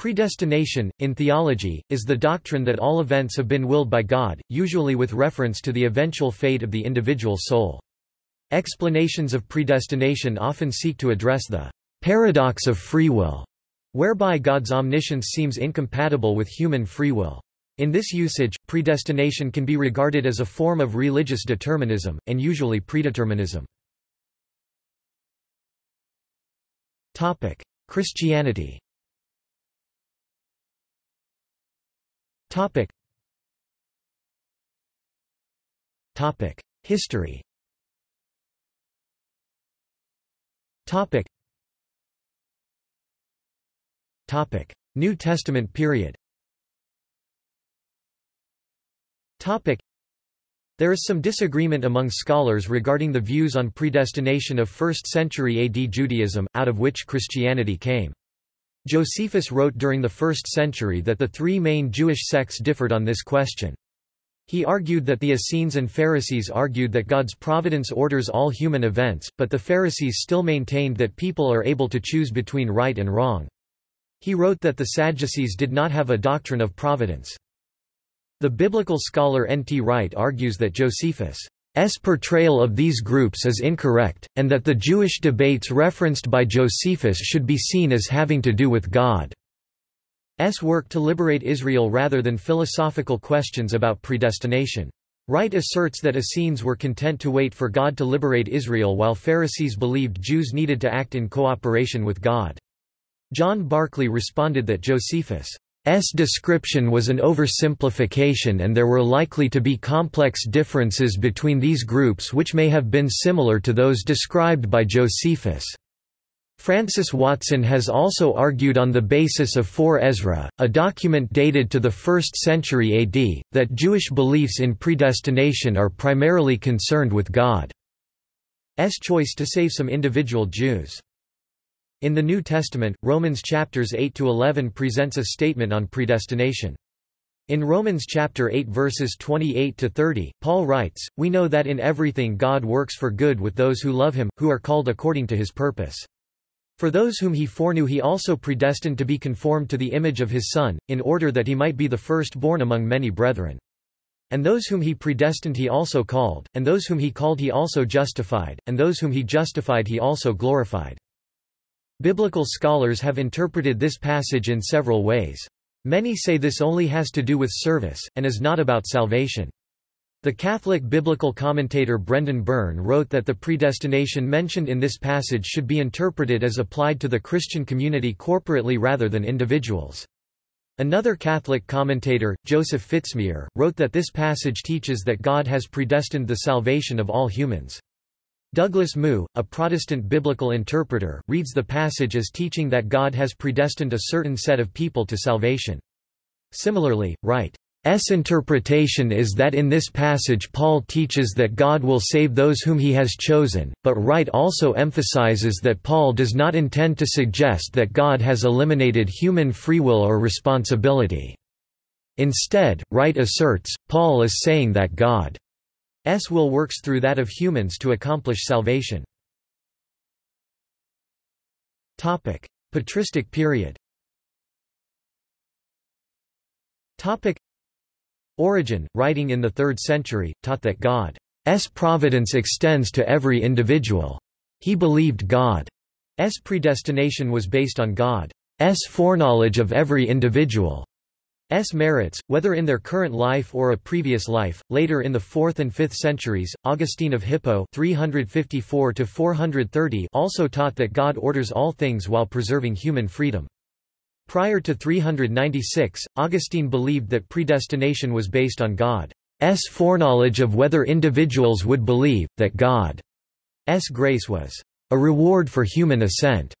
Predestination, in theology, is the doctrine that all events have been willed by God, usually with reference to the eventual fate of the individual soul. Explanations of predestination often seek to address the paradox of free will, whereby God's omniscience seems incompatible with human free will. In this usage, predestination can be regarded as a form of religious determinism, and usually predeterminism. Christianity. History. New Testament period. There is some disagreement among scholars regarding the views on predestination of 1st century AD Judaism, out of which Christianity came. Josephus wrote during the 1st century that the three main Jewish sects differed on this question. He argued that the Essenes and Pharisees argued that God's providence orders all human events, but the Pharisees still maintained that people are able to choose between right and wrong. He wrote that the Sadducees did not have a doctrine of providence. The biblical scholar N.T. Wright argues that Josephus' portrayal of these groups is incorrect, and that the Jewish debates referenced by Josephus should be seen as having to do with God's work to liberate Israel rather than philosophical questions about predestination. Wright asserts that Essenes were content to wait for God to liberate Israel, while Pharisees believed Jews needed to act in cooperation with God. John Barclay responded that Josephus' description was an oversimplification and there were likely to be complex differences between these groups which may have been similar to those described by Josephus. Francis Watson has also argued on the basis of 4 Ezra, a document dated to the 1st century AD, that Jewish beliefs in predestination are primarily concerned with God's choice to save some individual Jews. In the New Testament, Romans chapters 8–11 presents a statement on predestination. In Romans chapter 8 verses 28–30, Paul writes, "We know that in everything God works for good with those who love him, who are called according to his purpose. For those whom he foreknew he also predestined to be conformed to the image of his Son, in order that he might be the firstborn among many brethren. And those whom he predestined he also called, and those whom he called he also justified, and those whom he justified he also glorified." Biblical scholars have interpreted this passage in several ways. Many say this only has to do with service, and is not about salvation. The Catholic biblical commentator Brendan Byrne wrote that the predestination mentioned in this passage should be interpreted as applied to the Christian community corporately rather than individuals. Another Catholic commentator, Joseph Fitzmyer, wrote that this passage teaches that God has predestined the salvation of all humans. Douglas Moo, a Protestant biblical interpreter, reads the passage as teaching that God has predestined a certain set of people to salvation. Similarly, Wright's interpretation is that in this passage Paul teaches that God will save those whom he has chosen, but Wright also emphasizes that Paul does not intend to suggest that God has eliminated human free will or responsibility. Instead, Wright asserts, Paul is saying that God will works through that of humans to accomplish salvation. Patristic period. Origen, writing in the 3rd century, taught that God's providence extends to every individual. He believed God's predestination was based on God's foreknowledge of every individual's merits, whether in their current life or a previous life. Later in the 4th and 5th centuries, Augustine of Hippo (354–430) also taught that God orders all things while preserving human freedom. Prior to 396, Augustine believed that predestination was based on God's foreknowledge of whether individuals would believe, that God's grace was a reward for human assent.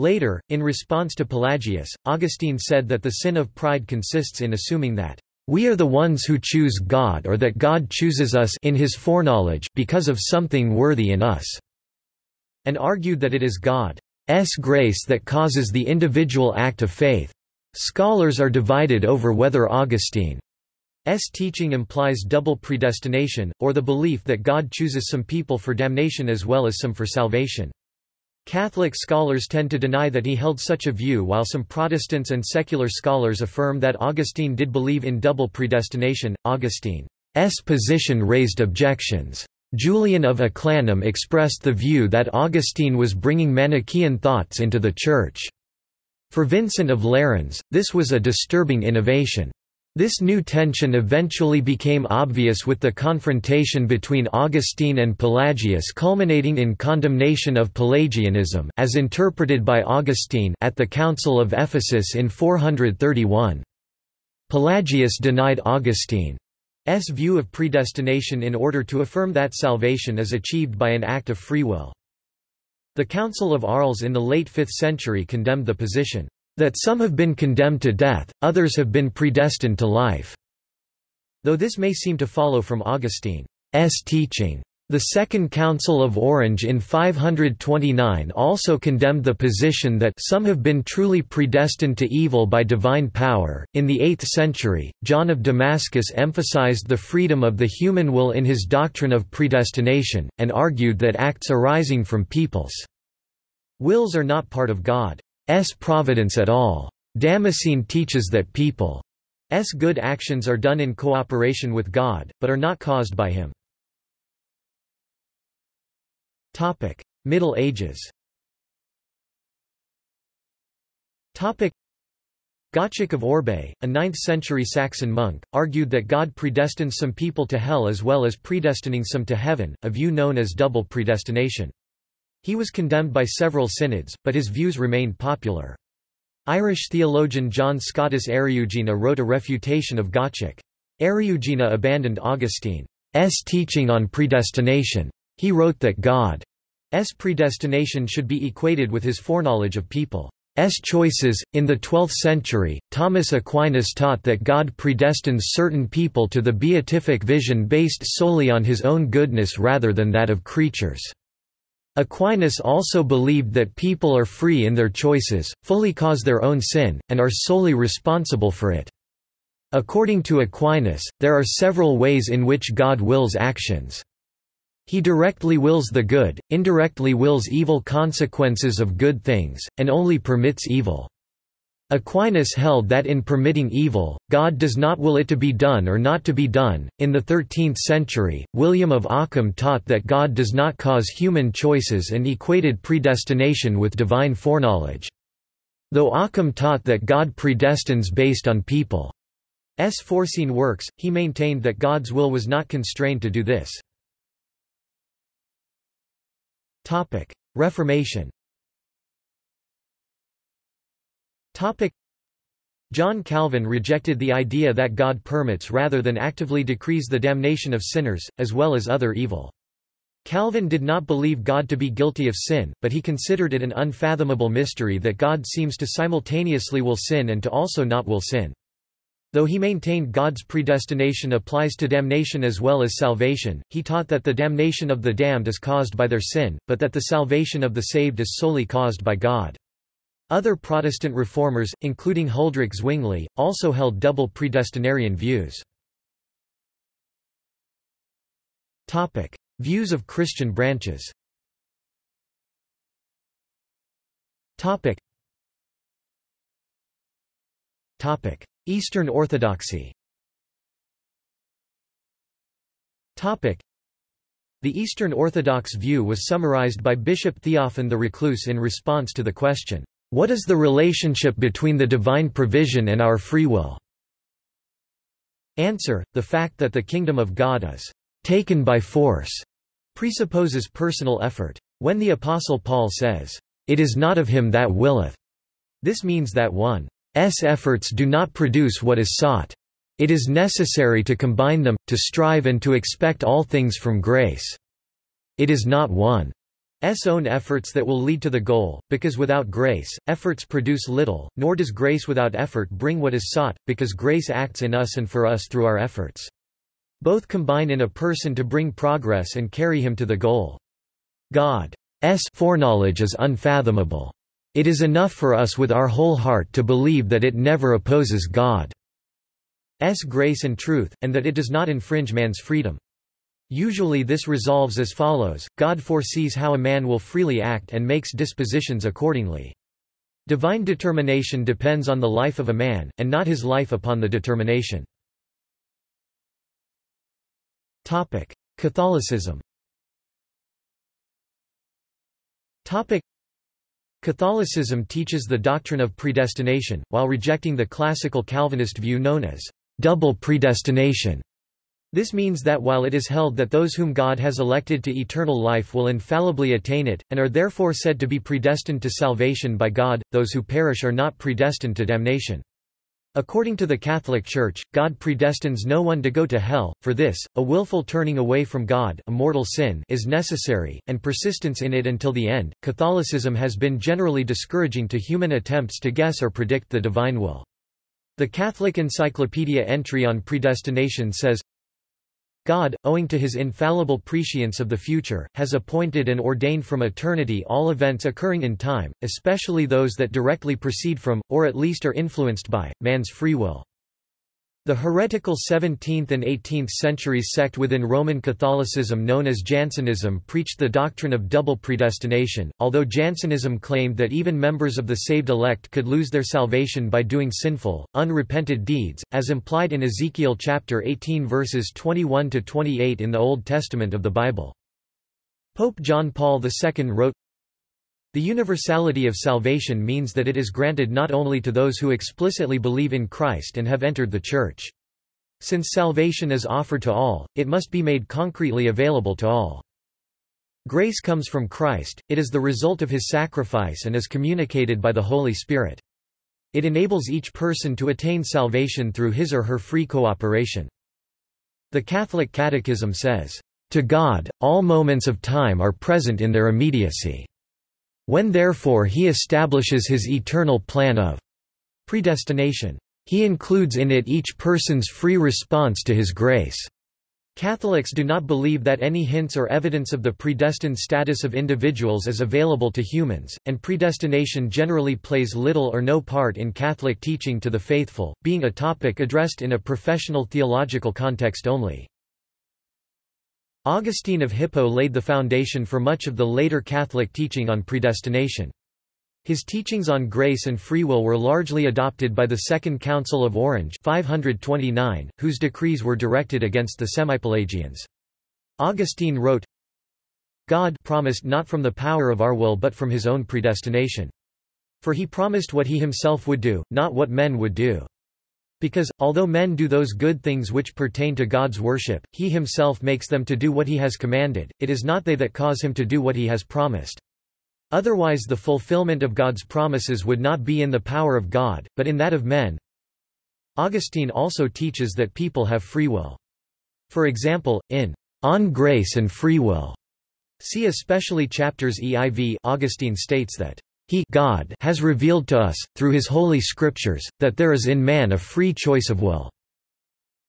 Later, in response to Pelagius, Augustine said that the sin of pride consists in assuming that we are the ones who choose God or that God chooses us in his foreknowledge because of something worthy in us, and argued that it is God's grace that causes the individual act of faith. Scholars are divided over whether Augustine's teaching implies double predestination, or the belief that God chooses some people for damnation as well as some for salvation. Catholic scholars tend to deny that he held such a view, while some Protestants and secular scholars affirm that Augustine did believe in double predestination. Augustine's position raised objections. Julian of Eclanum expressed the view that Augustine was bringing Manichaean thoughts into the Church. For Vincent of Lérins, this was a disturbing innovation. This new tension eventually became obvious with the confrontation between Augustine and Pelagius, culminating in condemnation of Pelagianism as interpreted by Augustine at the Council of Ephesus in 431. Pelagius denied Augustine's view of predestination in order to affirm that salvation is achieved by an act of free will. The Council of Arles in the late 5th century condemned the position that some have been condemned to death, others have been predestined to life, though this may seem to follow from Augustine's teaching. The Second Council of Orange in 529 also condemned the position that some have been truly predestined to evil by divine power. In the 8th century, John of Damascus emphasized the freedom of the human will in his doctrine of predestination, and argued that acts arising from people's wills are not part of God. S. providence at all. Damascene teaches that people's good actions are done in cooperation with God, but are not caused by him. Topic: Middle Ages. Topic: Gottschalk of Orbe, a 9th-century Saxon monk, argued that God predestines some people to hell as well as predestining some to heaven, a view known as double predestination. He was condemned by several synods, but his views remained popular. Irish theologian John Scotus Eriugena wrote a refutation of Gottschalk. Eriugena abandoned Augustine's teaching on predestination. He wrote that God's predestination should be equated with his foreknowledge of people's choices. In the 12th century, Thomas Aquinas taught that God predestines certain people to the beatific vision based solely on his own goodness rather than that of creatures. Aquinas also believed that people are free in their choices, fully cause their own sin, and are solely responsible for it. According to Aquinas, there are several ways in which God wills actions. He directly wills the good, indirectly wills evil consequences of good things, and only permits evil. Aquinas held that in permitting evil, God does not will it to be done or not to be done. In the 13th century, William of Ockham taught that God does not cause human choices and equated predestination with divine foreknowledge. Though Ockham taught that God predestines based on people's foreseen works, he maintained that God's will was not constrained to do this. Topic: Reformation. John Calvin rejected the idea that God permits rather than actively decrees the damnation of sinners, as well as other evil. Calvin did not believe God to be guilty of sin, but he considered it an unfathomable mystery that God seems to simultaneously will sin and to also not will sin. Though he maintained God's predestination applies to damnation as well as salvation, he taught that the damnation of the damned is caused by their sin, but that the salvation of the saved is solely caused by God. Other Protestant reformers, including Huldrych Zwingli, also held double predestinarian views. Topic: Views of Christian branches. Topic: Eastern Orthodoxy. Topic: The Eastern Orthodox view was summarized by Bishop Theophan the Recluse in response to the question, "What is the relationship between the divine provision and our free will?" Answer: The fact that the kingdom of God is taken by force presupposes personal effort. When the Apostle Paul says, "It is not of him that willeth," this means that one's efforts do not produce what is sought. It is necessary to combine them, to strive and to expect all things from grace. It is not one's own efforts that will lead to the goal, because without grace, efforts produce little, nor does grace without effort bring what is sought, because grace acts in us and for us through our efforts. Both combine in a person to bring progress and carry him to the goal. God's foreknowledge is unfathomable. It is enough for us with our whole heart to believe that it never opposes God's grace and truth, and that it does not infringe man's freedom. Usually this resolves as follows: God foresees how a man will freely act and makes dispositions accordingly. Divine determination depends on the life of a man, and not his life upon the determination. Catholicism. Catholicism teaches the doctrine of predestination, while rejecting the classical Calvinist view known as double predestination. This means that while it is held that those whom God has elected to eternal life will infallibly attain it, and are therefore said to be predestined to salvation by God, those who perish are not predestined to damnation. According to the Catholic Church, God predestines no one to go to hell. For this, a willful turning away from God, a mortal sin, is necessary, and persistence in it until the end. Catholicism has been generally discouraging to human attempts to guess or predict the divine will. The Catholic Encyclopedia entry on predestination says, God, owing to his infallible prescience of the future, has appointed and ordained from eternity all events occurring in time, especially those that directly proceed from, or at least are influenced by, man's free will. The heretical 17th and 18th century sect within Roman Catholicism known as Jansenism preached the doctrine of double predestination, although Jansenism claimed that even members of the saved elect could lose their salvation by doing sinful, unrepented deeds, as implied in Ezekiel chapter 18 verses 21–28 in the Old Testament of the Bible. Pope John Paul II wrote, "The universality of salvation means that it is granted not only to those who explicitly believe in Christ and have entered the Church. Since salvation is offered to all, it must be made concretely available to all. Grace comes from Christ, it is the result of his sacrifice and is communicated by the Holy Spirit. It enables each person to attain salvation through his or her free cooperation." The Catholic Catechism says, "To God, all moments of time are present in their immediacy. When therefore he establishes his eternal plan of predestination, he includes in it each person's free response to his grace." Catholics do not believe that any hints or evidence of the predestined status of individuals is available to humans, and predestination generally plays little or no part in Catholic teaching to the faithful, being a topic addressed in a professional theological context only. Augustine of Hippo laid the foundation for much of the later Catholic teaching on predestination. His teachings on grace and free will were largely adopted by the Second Council of Orange 529, whose decrees were directed against the Semipelagians. Augustine wrote, "God promised not from the power of our will but from his own predestination. For he promised what he himself would do, not what men would do. Because, although men do those good things which pertain to God's worship, he himself makes them to do what he has commanded, it is not they that cause him to do what he has promised. Otherwise the fulfillment of God's promises would not be in the power of God, but in that of men." Augustine also teaches that people have free will. For example, in On Grace and Free Will, see especially chapters EIV, Augustine states that He God has revealed to us, through his holy scriptures, that there is in man a free choice of will,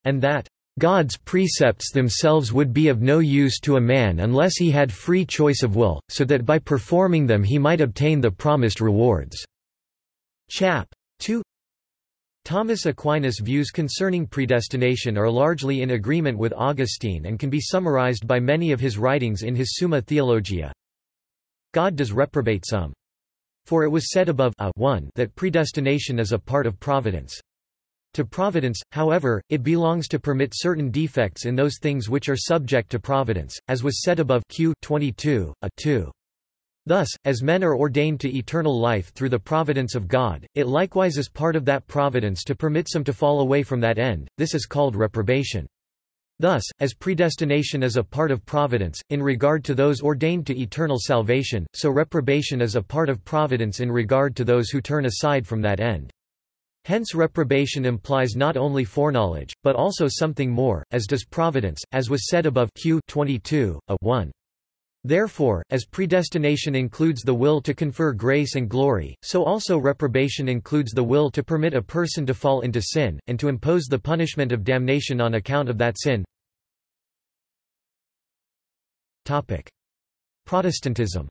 and that God's precepts themselves would be of no use to a man unless he had free choice of will, so that by performing them he might obtain the promised rewards." Chap. 2. Thomas Aquinas' views concerning predestination are largely in agreement with Augustine and can be summarized by many of his writings in his Summa Theologiae. "God does reprobate some. For it was said above (1) that predestination is a part of providence. To providence, however, it belongs to permit certain defects in those things which are subject to providence, as was said above Q 22, (2). Thus, as men are ordained to eternal life through the providence of God, it likewise is part of that providence to permit some to fall away from that end, this is called reprobation. Thus, as predestination is a part of providence, in regard to those ordained to eternal salvation, so reprobation is a part of providence in regard to those who turn aside from that end. Hence reprobation implies not only foreknowledge, but also something more, as does providence, as was said above Q 22, (1). Therefore, as predestination includes the will to confer grace and glory, so also reprobation includes the will to permit a person to fall into sin, and to impose the punishment of damnation on account of that sin." Protestantism.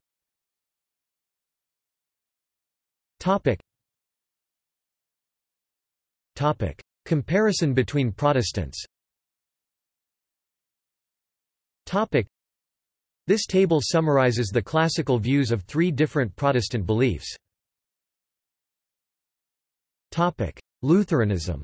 Comparison between Protestants. This table summarizes the classical views of three different Protestant beliefs. Lutheranism.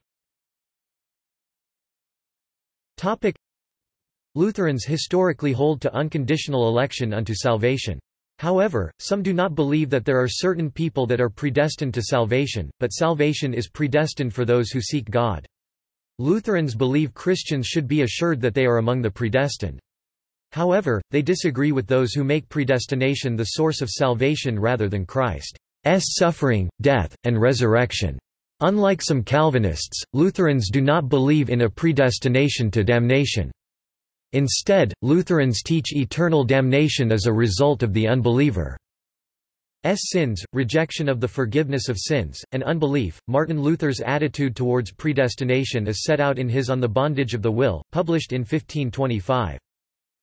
Lutherans historically hold to unconditional election unto salvation. However, some do not believe that there are certain people that are predestined to salvation, but salvation is predestined for those who seek God. Lutherans believe Christians should be assured that they are among the predestined. However, they disagree with those who make predestination the source of salvation rather than Christ's suffering, death, and resurrection. Unlike some Calvinists, Lutherans do not believe in a predestination to damnation. Instead, Lutherans teach eternal damnation as a result of the unbeliever's sins, rejection of the forgiveness of sins, and unbelief. Martin Luther's attitude towards predestination is set out in his On the Bondage of the Will, published in 1525.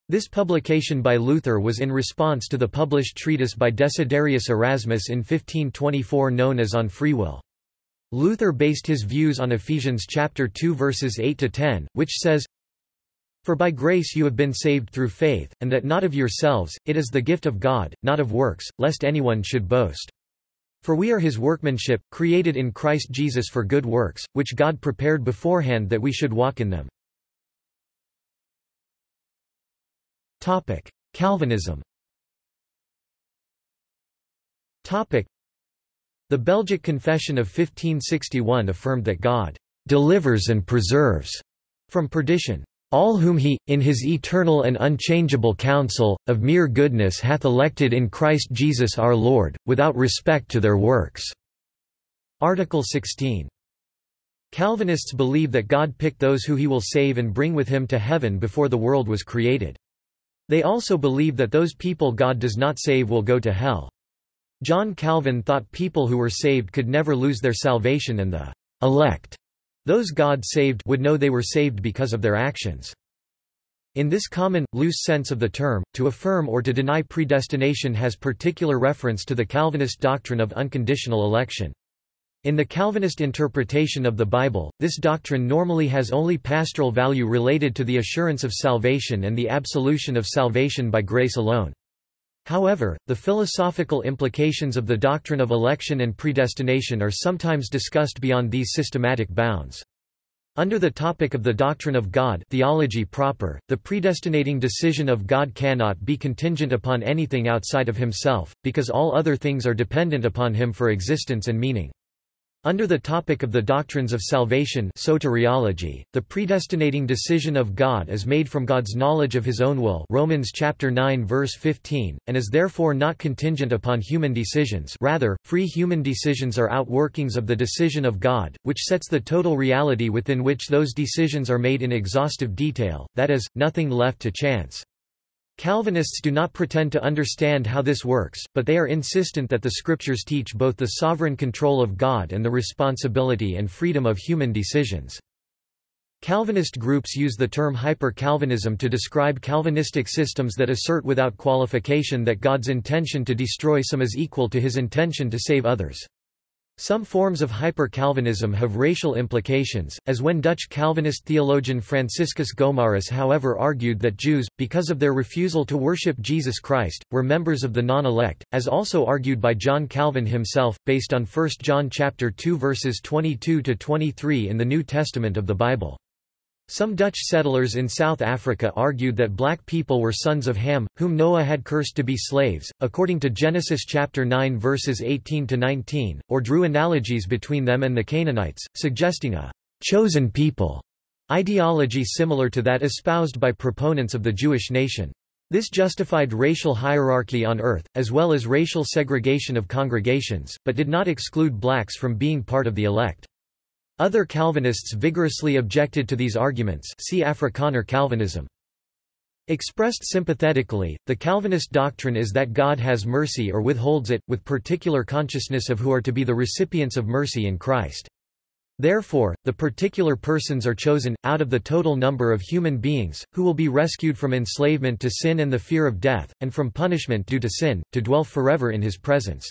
This publication by Luther was in response to the published treatise by Desiderius Erasmus in 1524 known as On Free Will. Luther based his views on Ephesians chapter 2 verses 8–10, which says, "For by grace you have been saved through faith, and that not of yourselves, it is the gift of God, not of works, lest anyone should boast. For we are his workmanship, created in Christ Jesus for good works, which God prepared beforehand that we should walk in them." Calvinism. The Belgic Confession of 1561 affirmed that God delivers and preserves from perdition all whom he, in his eternal and unchangeable counsel, of mere goodness hath elected in Christ Jesus our Lord, without respect to their works." Article 16. Calvinists believe that God picked those who he will save and bring with him to heaven before the world was created. They also believe that those people God does not save will go to hell. John Calvin thought people who were saved could never lose their salvation, and the elect, those God saved, would know they were saved because of their actions. In this common, loose sense of the term, to affirm or to deny predestination has particular reference to the Calvinist doctrine of unconditional election. In the Calvinist interpretation of the Bible, this doctrine normally has only pastoral value related to the assurance of salvation and the absolution of salvation by grace alone. However, the philosophical implications of the doctrine of election and predestination are sometimes discussed beyond these systematic bounds. Under the topic of the doctrine of God, theology proper, the predestinating decision of God cannot be contingent upon anything outside of himself, because all other things are dependent upon him for existence and meaning. Under the topic of the doctrines of salvation, soteriology, the predestinating decision of God is made from God's knowledge of his own will, Romans chapter 9 verse 15, and is therefore not contingent upon human decisions. Rather, free human decisions are outworkings of the decision of God, which sets the total reality within which those decisions are made in exhaustive detail, that is, nothing left to chance. Calvinists do not pretend to understand how this works, but they are insistent that the Scriptures teach both the sovereign control of God and the responsibility and freedom of human decisions. Calvinist groups use the term hyper-Calvinism to describe Calvinistic systems that assert without qualification that God's intention to destroy some is equal to his intention to save others. Some forms of hyper-Calvinism have racial implications, as when Dutch Calvinist theologian Franciscus Gomarus, however, argued that Jews, because of their refusal to worship Jesus Christ, were members of the non-elect, as also argued by John Calvin himself, based on 1 John chapter 2 verses 22–23 in the New Testament of the Bible. Some Dutch settlers in South Africa argued that black people were sons of Ham, whom Noah had cursed to be slaves, according to Genesis chapter 9 verses 18–19, or drew analogies between them and the Canaanites, suggesting a chosen people ideology similar to that espoused by proponents of the Jewish nation. This justified racial hierarchy on earth, as well as racial segregation of congregations, but did not exclude blacks from being part of the elect. Other Calvinists vigorously objected to these arguments. See Afrikaner Calvinism. Expressed sympathetically, the Calvinist doctrine is that God has mercy or withholds it, with particular consciousness of who are to be the recipients of mercy in Christ. Therefore, the particular persons are chosen, out of the total number of human beings, who will be rescued from enslavement to sin and the fear of death, and from punishment due to sin, to dwell forever in his presence.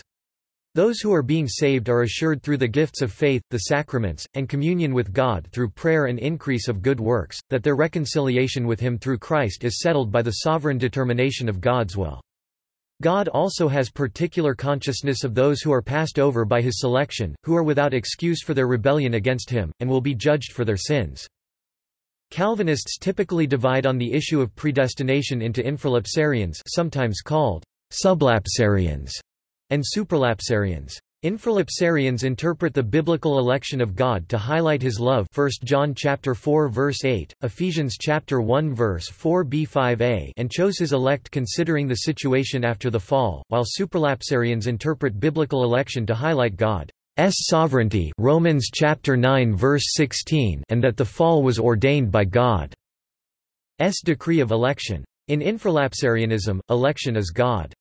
Those who are being saved are assured through the gifts of faith, the sacraments, and communion with God through prayer and increase of good works, that their reconciliation with Him through Christ is settled by the sovereign determination of God's will. God also has particular consciousness of those who are passed over by His selection, who are without excuse for their rebellion against Him, and will be judged for their sins. Calvinists typically divide on the issue of predestination into infralapsarians, sometimes called sublapsarians, and supralapsarians. Infralapsarians interpret the biblical election of God to highlight His love, 1 John chapter 4 verse 8, Ephesians chapter 1 verse 4b5a, and chose His elect considering the situation after the fall, while supralapsarians interpret biblical election to highlight God's sovereignty, Romans chapter 9 verse 16, and that the fall was ordained by God's decree of election. In infralapsarianism, election is God's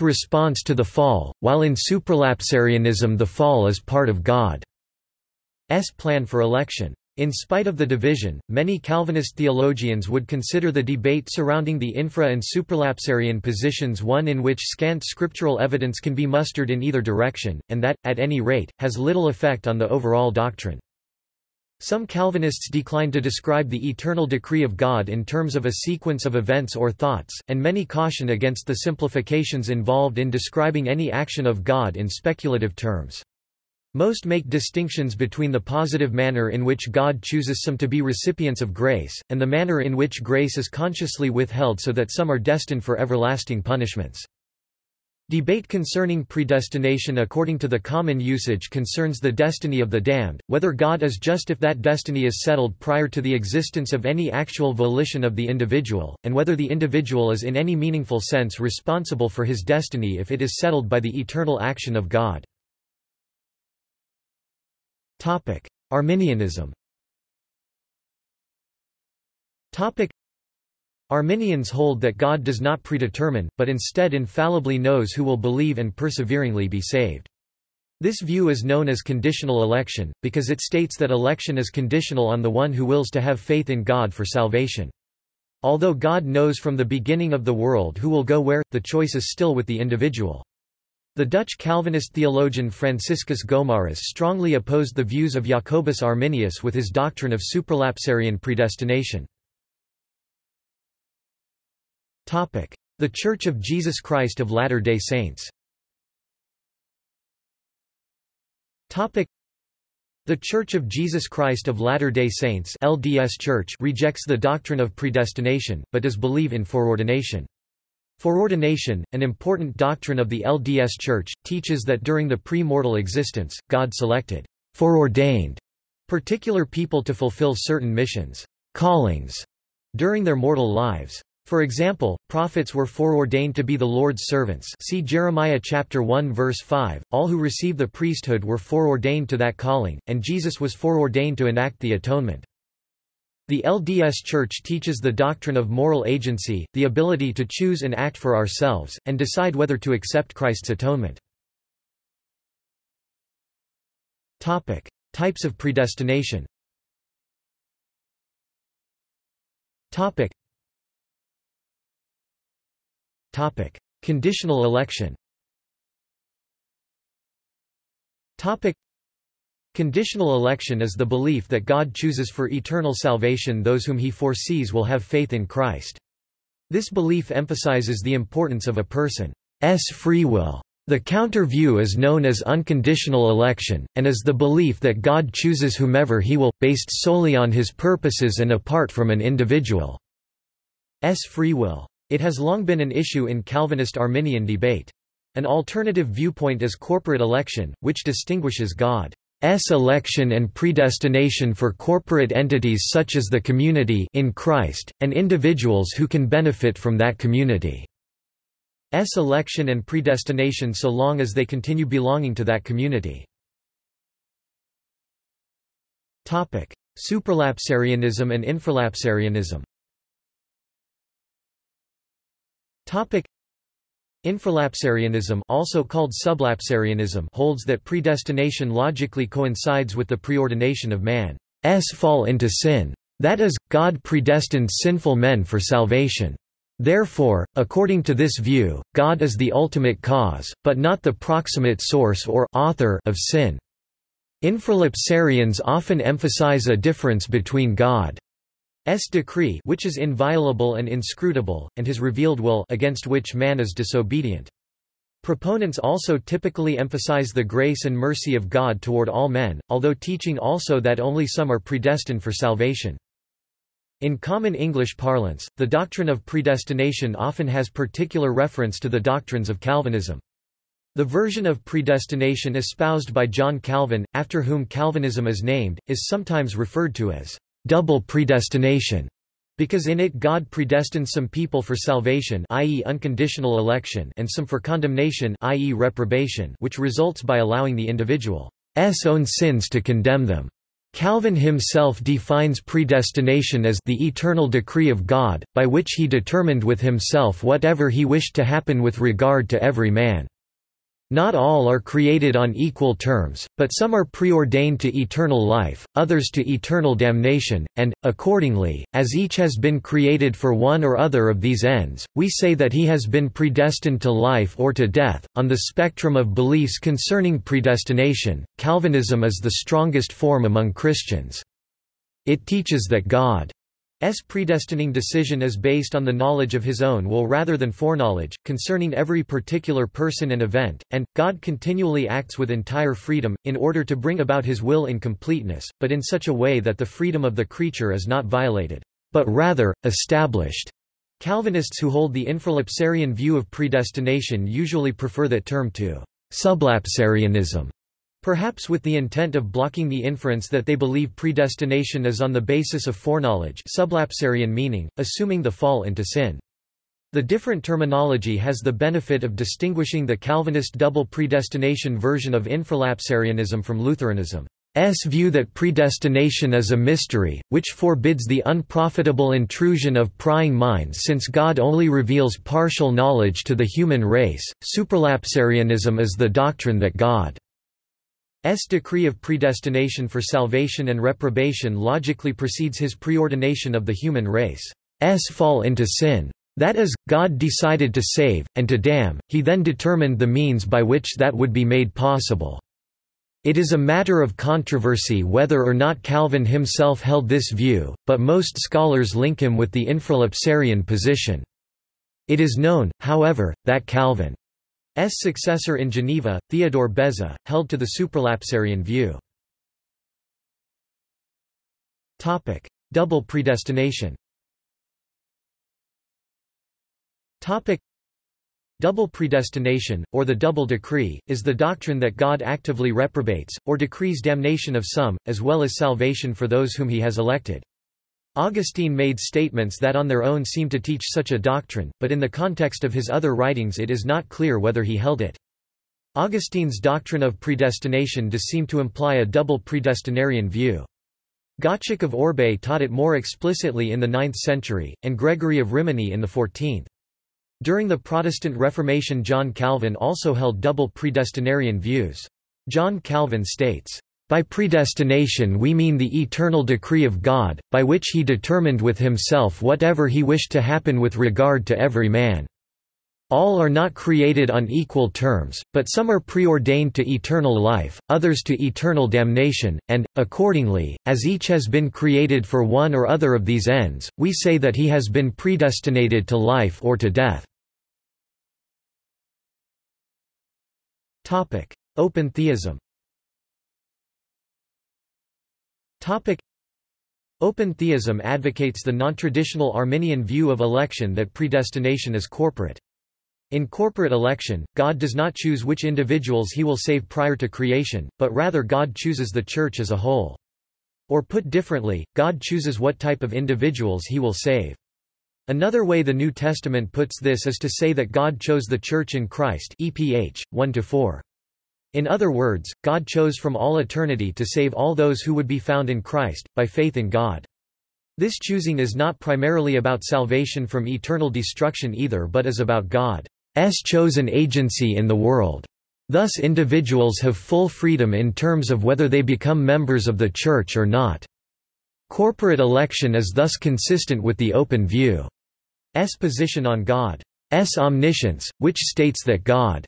response to the fall, while in supralapsarianism the fall is part of God's plan for election. In spite of the division, many Calvinist theologians would consider the debate surrounding the infra- and supralapsarian positions one in which scant scriptural evidence can be mustered in either direction, and that, at any rate, has little effect on the overall doctrine. Some Calvinists decline to describe the eternal decree of God in terms of a sequence of events or thoughts, and many caution against the simplifications involved in describing any action of God in speculative terms. Most make distinctions between the positive manner in which God chooses some to be recipients of grace, and the manner in which grace is consciously withheld so that some are destined for everlasting punishments. Debate concerning predestination according to the common usage concerns the destiny of the damned, whether God is just if that destiny is settled prior to the existence of any actual volition of the individual, and whether the individual is in any meaningful sense responsible for his destiny if it is settled by the eternal action of God. Arminianism. Arminians hold that God does not predetermine, but instead infallibly knows who will believe and perseveringly be saved. This view is known as conditional election, because it states that election is conditional on the one who wills to have faith in God for salvation. Although God knows from the beginning of the world who will go where, the choice is still with the individual. The Dutch Calvinist theologian Franciscus Gomarus strongly opposed the views of Jacobus Arminius with his doctrine of supralapsarian predestination. The Church of Jesus Christ of Latter-day Saints. The Church of Jesus Christ of Latter-day Saints (LDS Church) rejects the doctrine of predestination, but does believe in foreordination. Foreordination, an important doctrine of the LDS Church, teaches that during the pre-mortal existence, God selected, foreordained, particular people to fulfill certain missions, callings, during their mortal lives. For example, prophets were foreordained to be the Lord's servants. See Jeremiah chapter 1 verse 5. All who receive the priesthood were foreordained to that calling, and Jesus was foreordained to enact the atonement. The LDS Church teaches the doctrine of moral agency, the ability to choose and act for ourselves and decide whether to accept Christ's atonement. Topic: Types of predestination. Topic: Conditional election. Conditional election is the belief that God chooses for eternal salvation those whom He foresees will have faith in Christ. This belief emphasizes the importance of a person's free will. The counter-view is known as unconditional election, and is the belief that God chooses whomever He will, based solely on His purposes and apart from an individual's free will. It has long been an issue in Calvinist Arminian debate. An alternative viewpoint is corporate election, which distinguishes God's election and predestination for corporate entities such as the community in Christ, and individuals who can benefit from that community's election and predestination so long as they continue belonging to that community. Supralapsarianism and infralapsarianism. Infralapsarianism, also called sublapsarianism, holds that predestination logically coincides with the preordination of man's fall into sin. That is, God predestines sinful men for salvation. Therefore, according to this view, God is the ultimate cause, but not the proximate source or author of sin. Infralapsarians often emphasize a difference between God's decree, which is inviolable and inscrutable, and his revealed will, against which man is disobedient. Proponents also typically emphasize the grace and mercy of God toward all men, although teaching also that only some are predestined for salvation. In common English parlance, the doctrine of predestination often has particular reference to the doctrines of Calvinism. The version of predestination espoused by John Calvin, after whom Calvinism is named, is sometimes referred to as double predestination, because in it God predestines some people for salvation, i.e. unconditional election, and some for condemnation, i.e. reprobation, which results by allowing the individual's own sins to condemn them. Calvin himself defines predestination as the eternal decree of God, by which he determined with himself whatever he wished to happen with regard to every man. Not all are created on equal terms, but some are preordained to eternal life, others to eternal damnation, and, accordingly, as each has been created for one or other of these ends, we say that he has been predestined to life or to death. On the spectrum of beliefs concerning predestination, Calvinism is the strongest form among Christians. It teaches that God's predestining decision is based on the knowledge of his own will rather than foreknowledge, concerning every particular person and event, and, God continually acts with entire freedom, in order to bring about his will in completeness, but in such a way that the freedom of the creature is not violated, but rather, established. Calvinists who hold the infralapsarian view of predestination usually prefer that term to sublapsarianism. Perhaps with the intent of blocking the inference that they believe predestination is on the basis of foreknowledge, sublapsarian meaning, assuming the fall into sin. The different terminology has the benefit of distinguishing the Calvinist double predestination version of infralapsarianism from Lutheranism's view that predestination is a mystery, which forbids the unprofitable intrusion of prying minds since God only reveals partial knowledge to the human race. Supralapsarianism is the doctrine that God S. decree of predestination for salvation and reprobation logically precedes his preordination of the human race. S. fall into sin. That is, God decided to save, and to damn, he then determined the means by which that would be made possible. It is a matter of controversy whether or not Calvin himself held this view, but most scholars link him with the infralapsarian position. It is known, however, that Calvin S. successor in Geneva, Theodore Beza, held to the supralapsarian view. Topic: double predestination. Topic: double predestination, or the double decree, is the doctrine that God actively reprobates or decrees damnation of some, as well as salvation for those whom he has elected. Augustine made statements that on their own seem to teach such a doctrine, but in the context of his other writings it is not clear whether he held it. Augustine's doctrine of predestination does seem to imply a double predestinarian view. Gottschalk of Orbe taught it more explicitly in the 9th century, and Gregory of Rimini in the 14th. During the Protestant Reformation, John Calvin also held double predestinarian views. John Calvin states, "By predestination we mean the eternal decree of God, by which he determined with himself whatever he wished to happen with regard to every man. All are not created on equal terms, but some are preordained to eternal life, others to eternal damnation, and, accordingly, as each has been created for one or other of these ends, we say that he has been predestinated to life or to death." Open theism. Open theism advocates the nontraditional Arminian view of election that predestination is corporate. In corporate election, God does not choose which individuals he will save prior to creation, but rather God chooses the Church as a whole. Or put differently, God chooses what type of individuals he will save. Another way the New Testament puts this is to say that God chose the Church in Christ, Eph. 1-4. In other words, God chose from all eternity to save all those who would be found in Christ, by faith in God. This choosing is not primarily about salvation from eternal destruction either, but is about God's chosen agency in the world. Thus individuals have full freedom in terms of whether they become members of the Church or not. Corporate election is thus consistent with the open view position on God's omniscience, which states that God's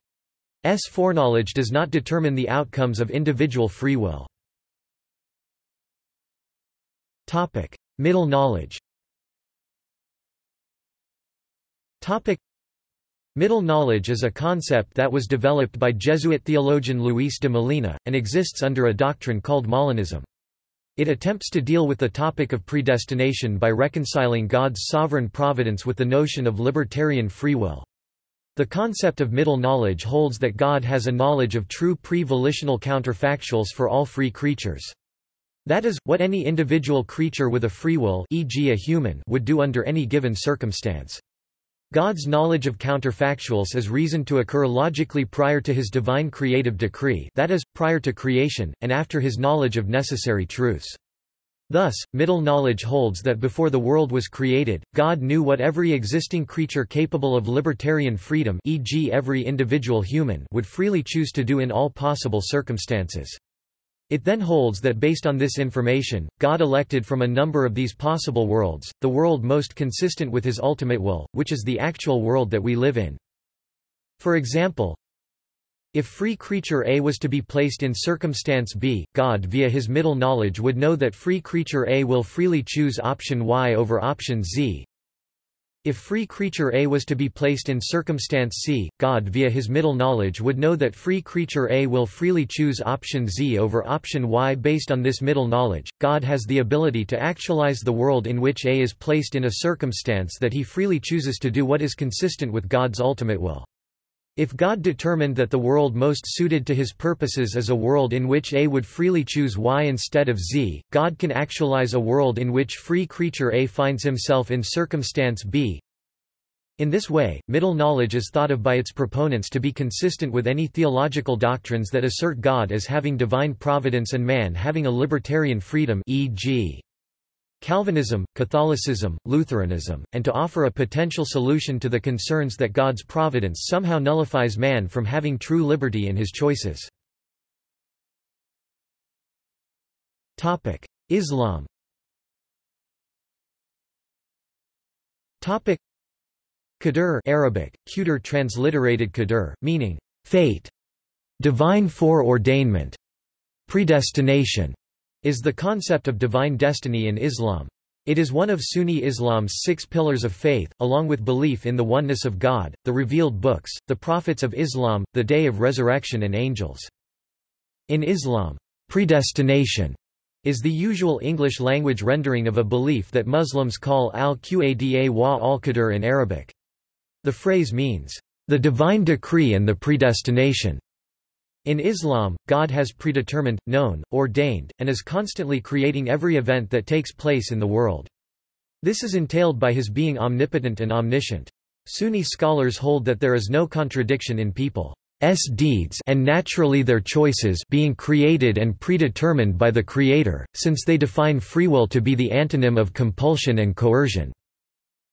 foreknowledge does not determine the outcomes of individual free will. Middle knowledge. Middle knowledge is a concept that was developed by Jesuit theologian Luis de Molina, and exists under a doctrine called Molinism. It attempts to deal with the topic of predestination by reconciling God's sovereign providence with the notion of libertarian free will. The concept of middle knowledge holds that God has a knowledge of true pre-volitional counterfactuals for all free creatures. That is, what any individual creature with a free will, e.g. a human, would do under any given circumstance. God's knowledge of counterfactuals is reasoned to occur logically prior to his divine creative decree, that is, prior to creation, and after his knowledge of necessary truths. Thus, middle knowledge holds that before the world was created, God knew what every existing creature capable of libertarian freedom, e.g. every individual human, would freely choose to do in all possible circumstances. It then holds that based on this information, God elected from a number of these possible worlds, the world most consistent with his ultimate will, which is the actual world that we live in. For example, if free creature A was to be placed in circumstance B, God via his middle knowledge would know that free creature A will freely choose option Y over option Z. If free creature A was to be placed in circumstance C, God via his middle knowledge would know that free creature A will freely choose option Z over option Y. Based on this middle knowledge, God has the ability to actualize the world in which A is placed in a circumstance that he freely chooses to do what is consistent with God's ultimate will. If God determined that the world most suited to his purposes is a world in which A would freely choose Y instead of Z, God can actualize a world in which free creature A finds himself in circumstance B. In this way, middle knowledge is thought of by its proponents to be consistent with any theological doctrines that assert God as having divine providence and man having a libertarian freedom, e.g. Calvinism, Catholicism, Lutheranism, and to offer a potential solution to the concerns that God's providence somehow nullifies man from having true liberty in his choices. Islam. Qadr, Arabic, Qudr, transliterated Qadr, meaning fate, divine foreordainment, predestination, is the concept of divine destiny in Islam. It is one of Sunni Islam's 6 pillars of faith, along with belief in the oneness of God, the revealed books, the prophets of Islam, the day of resurrection and angels. In Islam, predestination is the usual English language rendering of a belief that Muslims call al-Qada wa al-Qadr in Arabic. The phrase means, the divine decree and the predestination. In Islam, God has predetermined, known, ordained, and is constantly creating every event that takes place in the world. This is entailed by his being omnipotent and omniscient. Sunni scholars hold that there is no contradiction in people's deeds and naturally their choices being created and predetermined by the Creator, since they define free will to be the antonym of compulsion and coercion.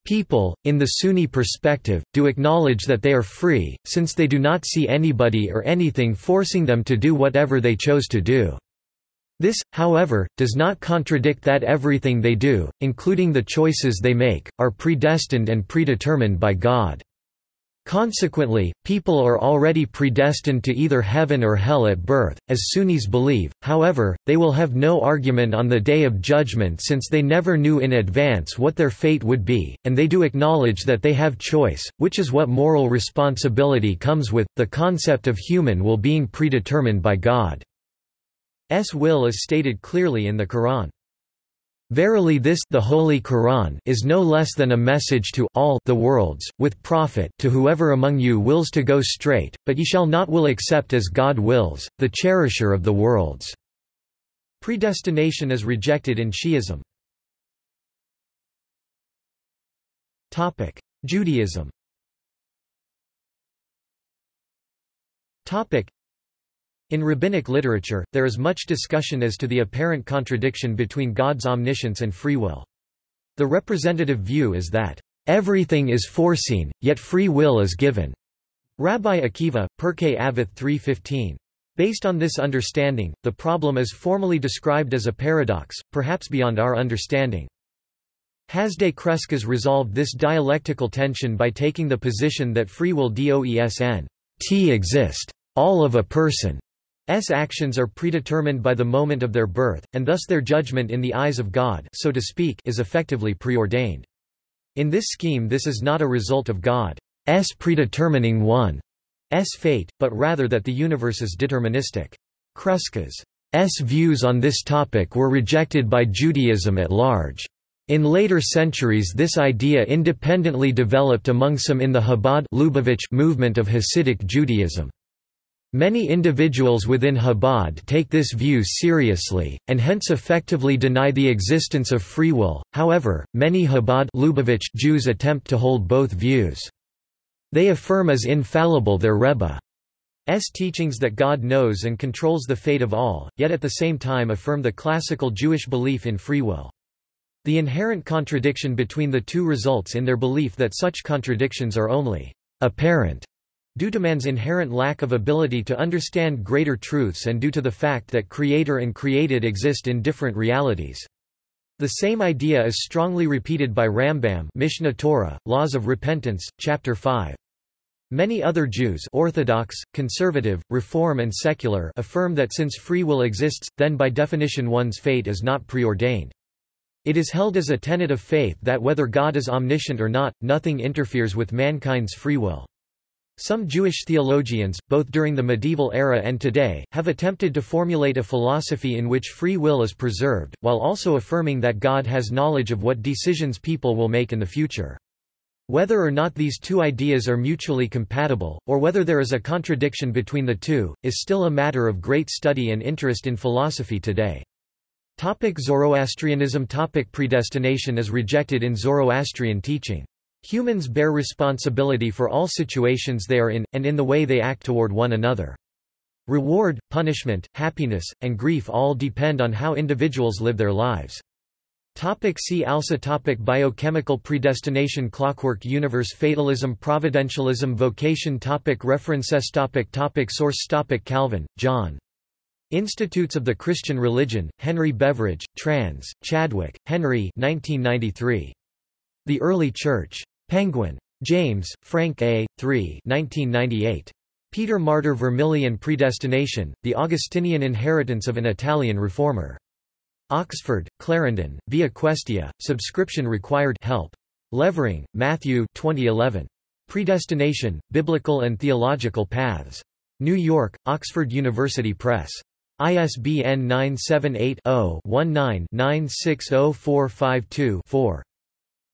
People, in the Sunni perspective, do acknowledge that they are free, since they do not see anybody or anything forcing them to do whatever they chose to do. This, however, does not contradict that everything they do, including the choices they make, are predestined and predetermined by God. Consequently, people are already predestined to either heaven or hell at birth, as Sunnis believe. However, they will have no argument on the Day of Judgment since they never knew in advance what their fate would be, and they do acknowledge that they have choice, which is what moral responsibility comes with. The concept of human will being predetermined by God's will is stated clearly in the Quran. Verily this the Holy Quran is no less than a message to all the worlds, with profit to whoever among you wills to go straight, but ye shall not will except as God wills, the cherisher of the worlds. Predestination is rejected in Shi'ism. Judaism. In rabbinic literature, there is much discussion as to the apparent contradiction between God's omniscience and free will. The representative view is that, "...everything is foreseen, yet free will is given." Rabbi Akiva, Perkei Avot 3:15. Based on this understanding, the problem is formally described as a paradox, perhaps beyond our understanding. Hasdai Crescas resolved this dialectical tension by taking the position that free will doesn't exist. All of a person's actions are predetermined by the moment of their birth, and thus their judgment in the eyes of God, so to speak, is effectively preordained. In this scheme, this is not a result of God's predetermining one's fate, but rather that the universe is deterministic. Crescas's views on this topic were rejected by Judaism at large. In later centuries this idea independently developed among some in the Chabad Lubavitch movement of Hasidic Judaism. Many individuals within Chabad take this view seriously, and hence effectively deny the existence of free will. However, many Chabad Lubavitch Jews attempt to hold both views. They affirm as infallible their Rebbe's teachings that God knows and controls the fate of all, yet at the same time affirm the classical Jewish belief in free will. The inherent contradiction between the two results in their belief that such contradictions are only apparent due to man's inherent lack of ability to understand greater truths and due to the fact that creator and created exist in different realities. The same idea is strongly repeated by Rambam, Mishnah Torah, Laws of Repentance, Chapter 5. Many other Jews, Orthodox, Conservative, Reform and Secular, affirm that since free will exists, then by definition one's fate is not preordained. It is held as a tenet of faith that whether God is omniscient or not, nothing interferes with mankind's free will. Some Jewish theologians, both during the medieval era and today, have attempted to formulate a philosophy in which free will is preserved, while also affirming that God has knowledge of what decisions people will make in the future. Whether or not these two ideas are mutually compatible, or whether there is a contradiction between the two, is still a matter of great study and interest in philosophy today. Topic Zoroastrianism. Topic predestination is rejected in Zoroastrian teaching. Humans bear responsibility for all situations they are in, and in the way they act toward one another. Reward, punishment, happiness, and grief all depend on how individuals live their lives. Topic see also. Topic biochemical predestination. Clockwork universe. Fatalism. Providentialism. Vocation. Topic references. Topic source. Topic Calvin, John. Institutes of the Christian Religion, Henry Beveridge, Trans, Chadwick, Henry 1993. The Early Church. Penguin. James, Frank A. 3 1998. Peter Martyr. Vermilion. Predestination, The Augustinian Inheritance of an Italian Reformer. Oxford, Clarendon, Via Questia, subscription required. Help. Levering, Matthew 2011. Predestination, Biblical and Theological Paths. New York, Oxford University Press. ISBN 978-0-19-960452-4.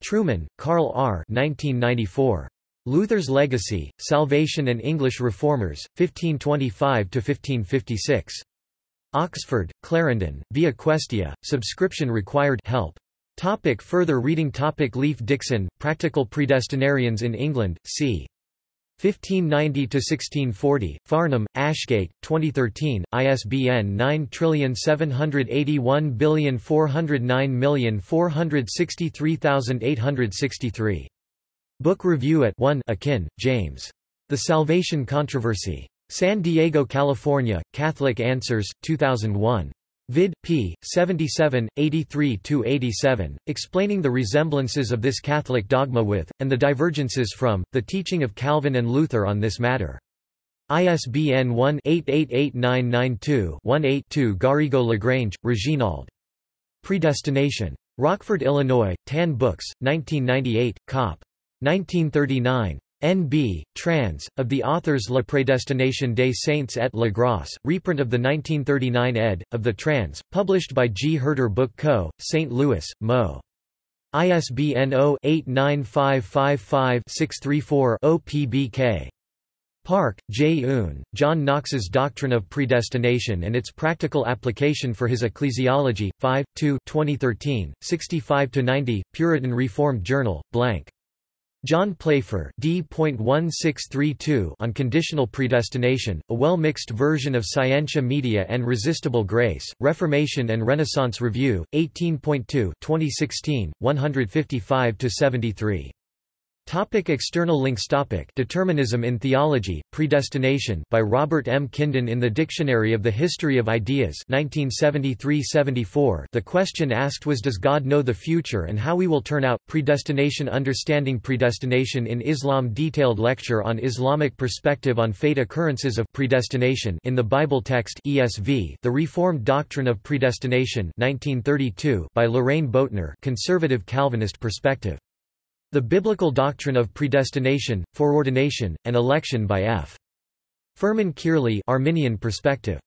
Truman, Carl R. 1994. Luther's Legacy, Salvation and English Reformers, 1525–1556. Oxford, Clarendon, Via Questia, subscription required. Help. Topic further reading. Topic Leif Dixon, Practical Predestinarians in England, c. 1590–1640, Farnham, Ashgate, 2013, ISBN 9781409463863. Book Review at 1. Akin, James. The Salvation Controversy. San Diego, California, Catholic Answers, 2001. Vid. p. 77, 83–87, explaining the resemblances of this Catholic dogma with, and the divergences from, the teaching of Calvin and Luther on this matter. ISBN 1-888992-18-2. Garrigo Lagrange, Reginald. Predestination. Rockford, Illinois, Tan Books, 1998, Cop. 1939. N.B., Trans, of the authors La Prédestination des Saints et la Grâce, reprint of the 1939 ed. Of the Trans, published by G. Herder Book Co., St. Louis, Mo. ISBN 0-89555-634-0. P.B.K. Park, J. Un, John Knox's Doctrine of Predestination and its Practical Application for His Ecclesiology, 5, 2, 2013, 65–90, Puritan Reformed Journal, blank. John Playfair D.1632 on Conditional Predestination, a well-mixed version of Scientia Media and Resistible Grace, Reformation and Renaissance Review, 18.2 2016, 155–73. External links. Determinism in Theology, Predestination by Robert M. Kindon in the Dictionary of the History of Ideas 1973-74. The question asked was, does God know the future and how we will turn out? Predestination. Understanding Predestination in Islam. Detailed lecture on Islamic perspective on fate. Occurrences of predestination in the Bible text ESV. The Reformed Doctrine of Predestination 1932 by Lorraine Boatner, Conservative Calvinist Perspective. The Biblical Doctrine of Predestination, Foreordination, and Election by F. Furman Kierley, Arminian Perspective.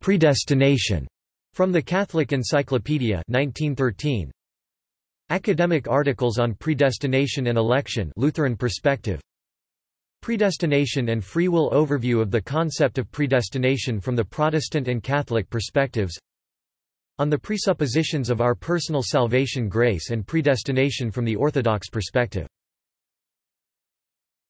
Predestination, from the Catholic Encyclopedia 1913. Academic articles on Predestination and Election, Lutheran Perspective. Predestination and Free Will, overview of the concept of predestination from the Protestant and Catholic perspectives. On the Presuppositions of Our Personal Salvation, Grace and Predestination from the Orthodox Perspective.